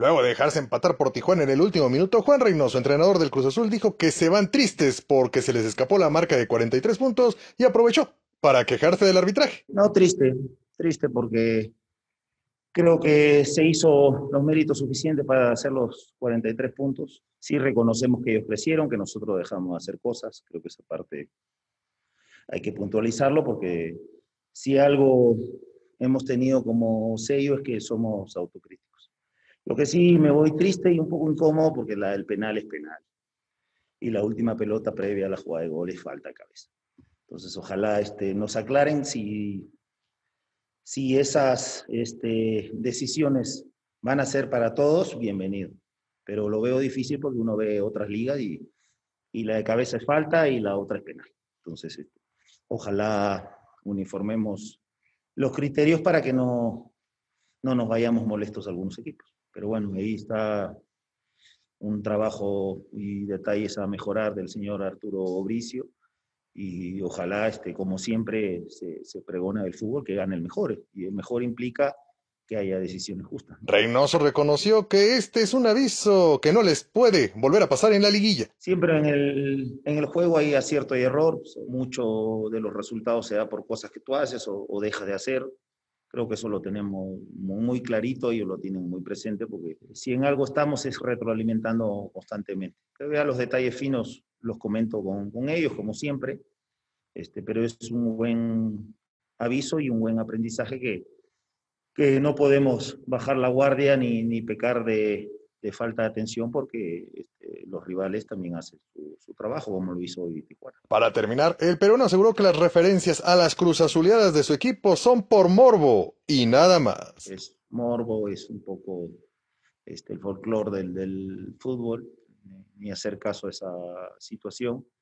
Luego de dejarse empatar por Tijuana en el último minuto, Juan Reynoso, entrenador del Cruz Azul, dijo que se van tristes porque se les escapó la marca de 43 puntos y aprovechó para quejarse del arbitraje. No, triste porque creo que se hizo los méritos suficientes para hacer los 43 puntos. Sí reconocemos que ellos crecieron, que nosotros dejamos de hacer cosas. Creo que esa parte hay que puntualizarlo porque si algo hemos tenido como sello es que somos autocríticos. Lo que sí me voy triste y un poco incómodo porque el penal es penal. Y la última pelota previa a la jugada de gol es falta de cabeza. Entonces ojalá nos aclaren si esas decisiones van a ser para todos, bienvenido. Pero lo veo difícil porque uno ve otras ligas y la de cabeza es falta y la otra es penal. Entonces ojalá uniformemos los criterios para que no nos vayamos molestos a algunos equipos. Pero bueno, ahí está un trabajo y detalles a mejorar del señor Arturo Obricio y ojalá, como siempre se pregona del fútbol, que gane el mejor, y el mejor implica que haya decisiones justas. Reynoso reconoció que este es un aviso que no les puede volver a pasar en la liguilla. Siempre en el juego hay acierto y error, mucho de los resultados se da por cosas que tú haces o dejas de hacer. Creo que eso lo tenemos muy clarito, ellos lo tienen muy presente, porque si en algo estamos es retroalimentando constantemente. Vea los detalles finos, los comento con ellos, como siempre, pero es un buen aviso y un buen aprendizaje que no podemos bajar la guardia ni pecar de falta de atención, porque los rivales también hacen su trabajo, como lo hizo hoy Tijuana. Para terminar, el peruano aseguró que las referencias a las cruzazuleadas de su equipo son por morbo y nada más. Es morbo, es un poco el folclore del fútbol, ni hacer caso a esa situación.